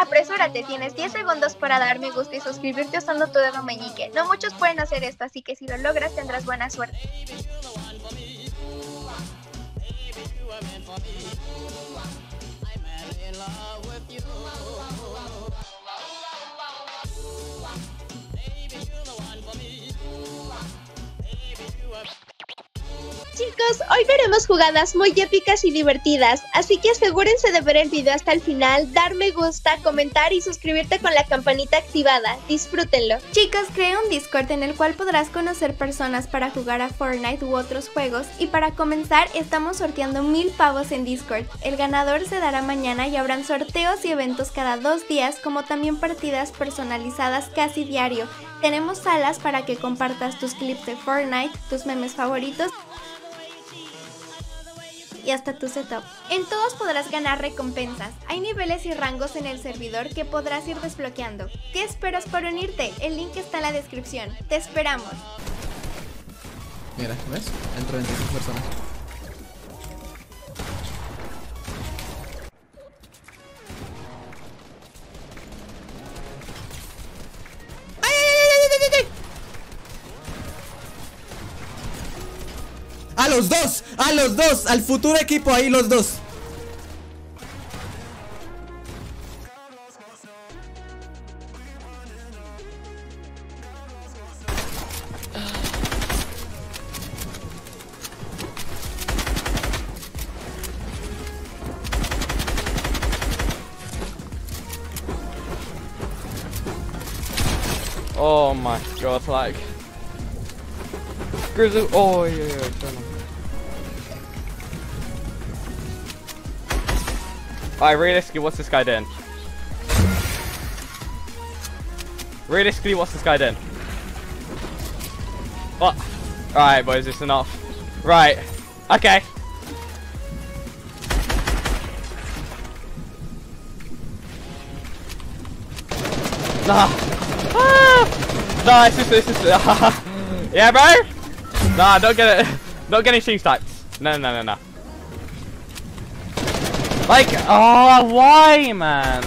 Apresúrate, tienes 10 segundos para dar me gusta y suscribirte usando tu dedo meñique. No muchos pueden hacer esto, así que si lo logras tendrás buena suerte. Chicos, hoy veremos jugadas muy épicas y divertidas, así que asegúrense de ver el video hasta el final, dar me gusta, comentar y suscribirte con la campanita activada. ¡Disfrútenlo! Chicos, creé un Discord en el cual podrás conocer personas para jugar a Fortnite u otros juegos, y para comenzar estamos sorteando 1000 pavos en Discord. El ganador se dará mañana y habrán sorteos y eventos cada 2 días, como también partidas personalizadas casi diario. Tenemos salas para que compartas tus clips de Fortnite, tus memes favoritos y hasta tu setup. En todos podrás ganar recompensas. Hay niveles y rangos en el servidor que podrás ir desbloqueando. ¿Qué esperas para unirte? El link está en la descripción. ¡Te esperamos! Mira, ¿ves? Entran 26 personas. ¡A los dos! ¡Al futuro equipo! ¡Ahí los dos! Oh my god, like... Grizzle... Oh, yeah, yeah. Alright, realistically, what's this guy doing? Realistically, what's this guy doing? What? Alright, boys, it's enough. Right. Okay. Nah. Ah. Nah, it's just. Yeah, bro? Nah, don't get it. Don't get any team types. No. Like, oh, why, man?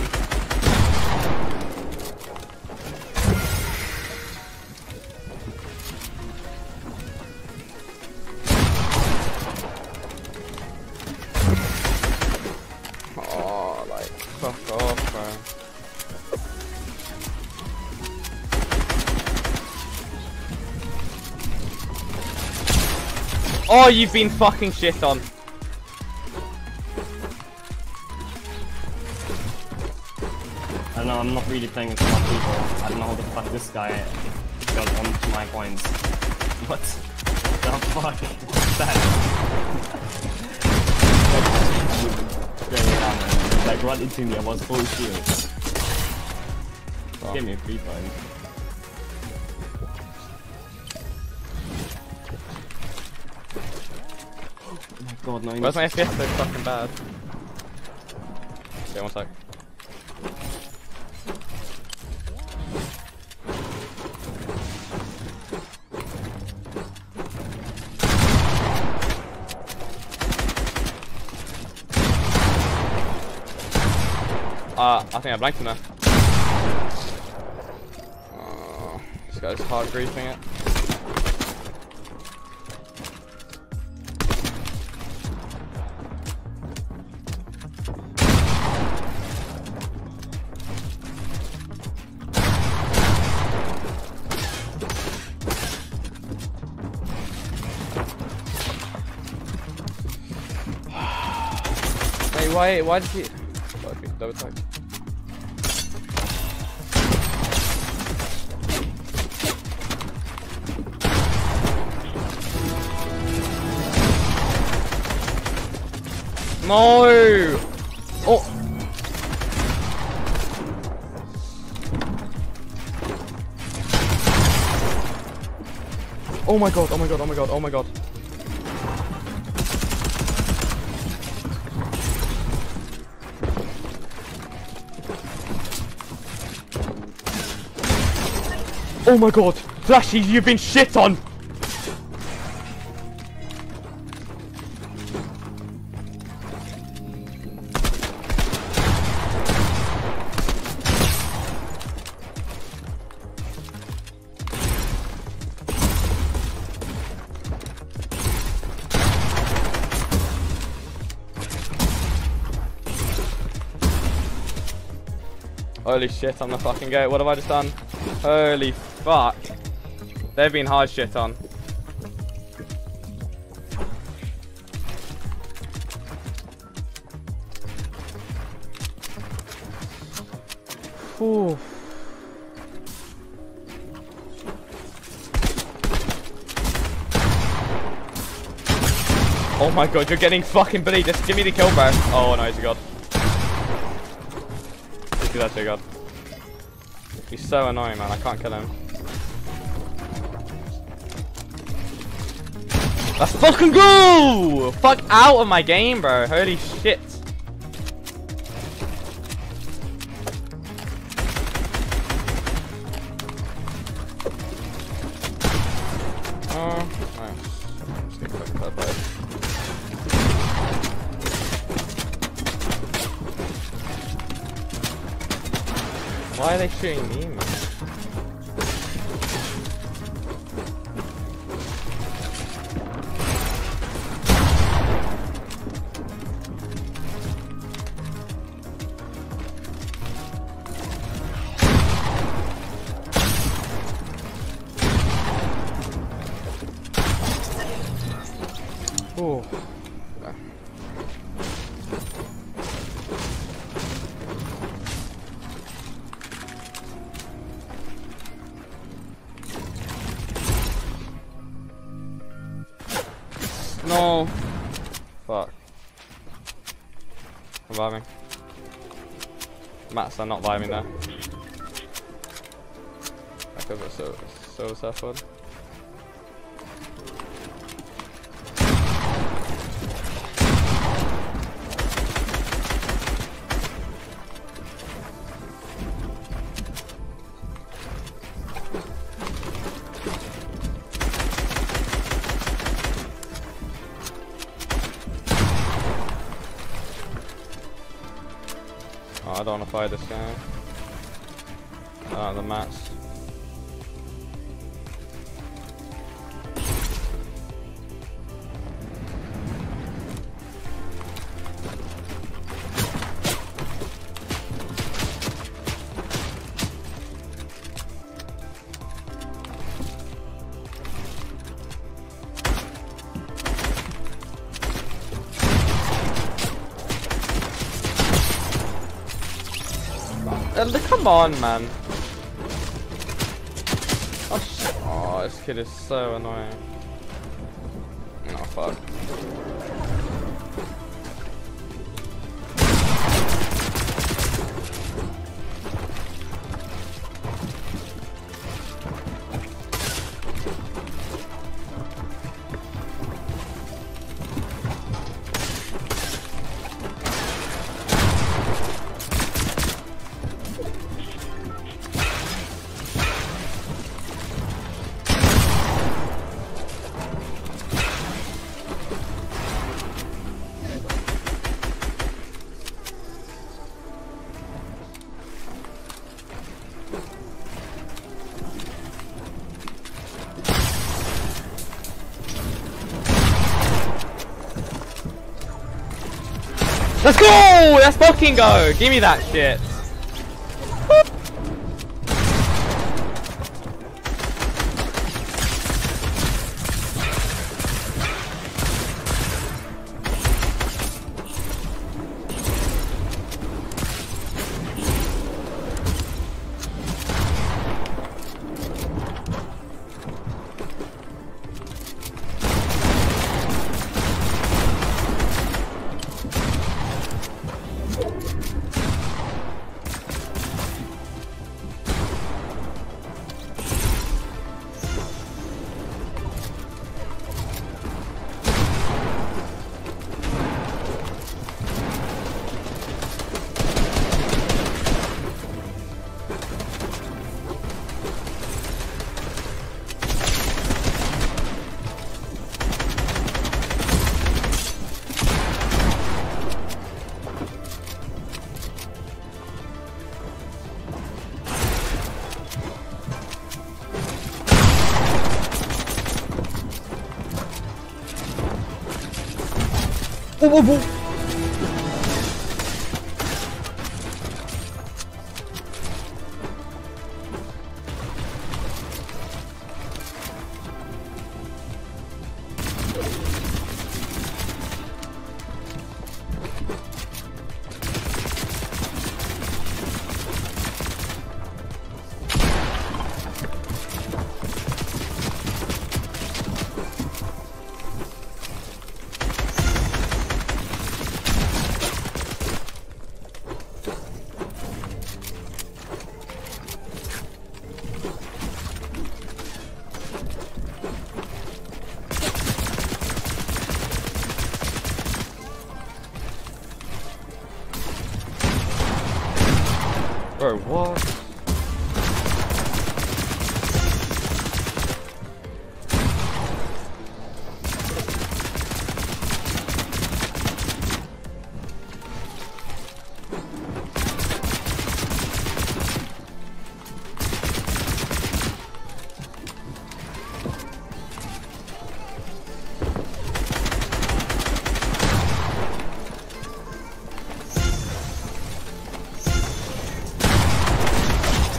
Oh, like, fuck off, man. Oh, you've been fucking shit on. I don't know, I'm not really playing with my people. I don't know how the fuck this guy got onto my coins. What the fuck is that? That's like right into me, I was full shield. Oh. Give me a free point. Oh my god, no. Where's my FPS so fucking bad? Okay, 1 sec. I think I blanked him there. Oh, this guy's hard griefing it. Wait, why did he... Okay, double tag. No! Oh! Oh my god, oh my god, oh my god, oh my god. Oh my god! Flashy, you've been shit on! Holy shit on the fucking gate. What have I just done? Holy fuck. They've been hard shit on. Ooh. Oh my god, you're getting fucking bullied. Just give me the kill, bro. Oh no, he's a god. He's actually a god. He's so annoying, man. I can't kill him. Let's fucking go! Fuck out of my game, bro. Holy shit. Why are they shooting me, man? Oh. No. Fuck. I'm vibing. Mats, I'm not vibing there. Because it's so suffered. I don't want to fight this guy. The mats. Come on, man. Oh, shit. Oh, this kid is so annoying. Oh, fuck. Let's go! Let's fucking go! Give me that shit! Or what?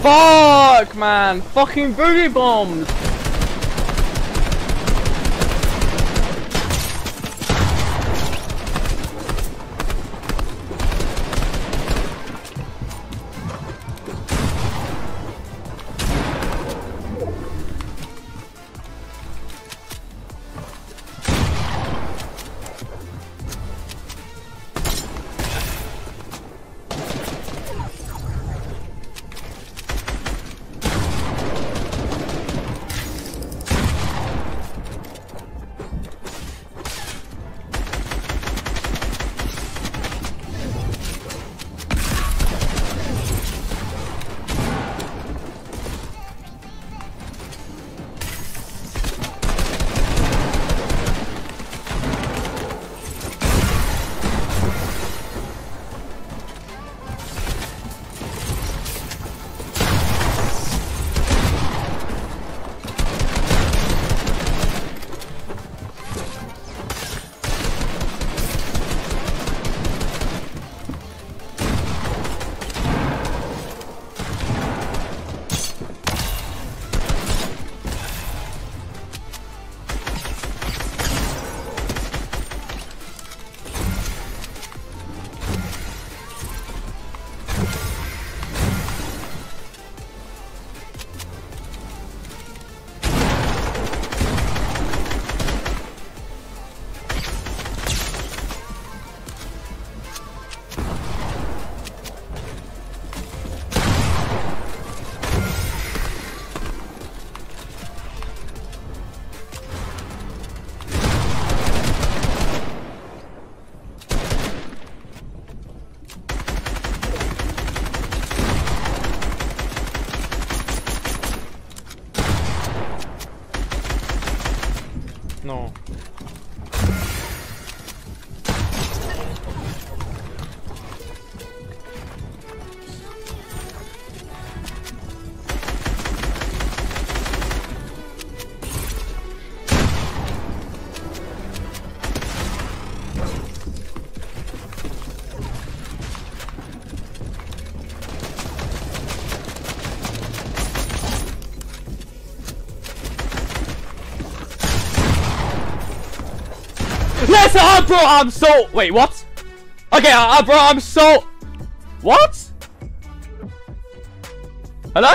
Fuck, man! Fucking boogie bombs! No. Yes, bro, I'm so. Wait, what? Okay, bro, I'm so. What? Hello?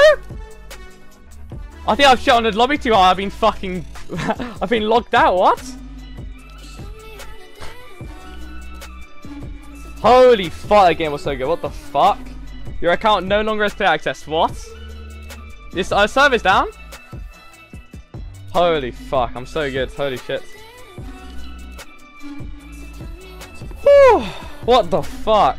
I think I've shut on the lobby too hard. I've been fucking. I've been logged out. What? Holy fuck, that game was so good. What the fuck? Your account no longer has player access. What? This server's down? Holy fuck, I'm so good. Holy shit. What the fuck?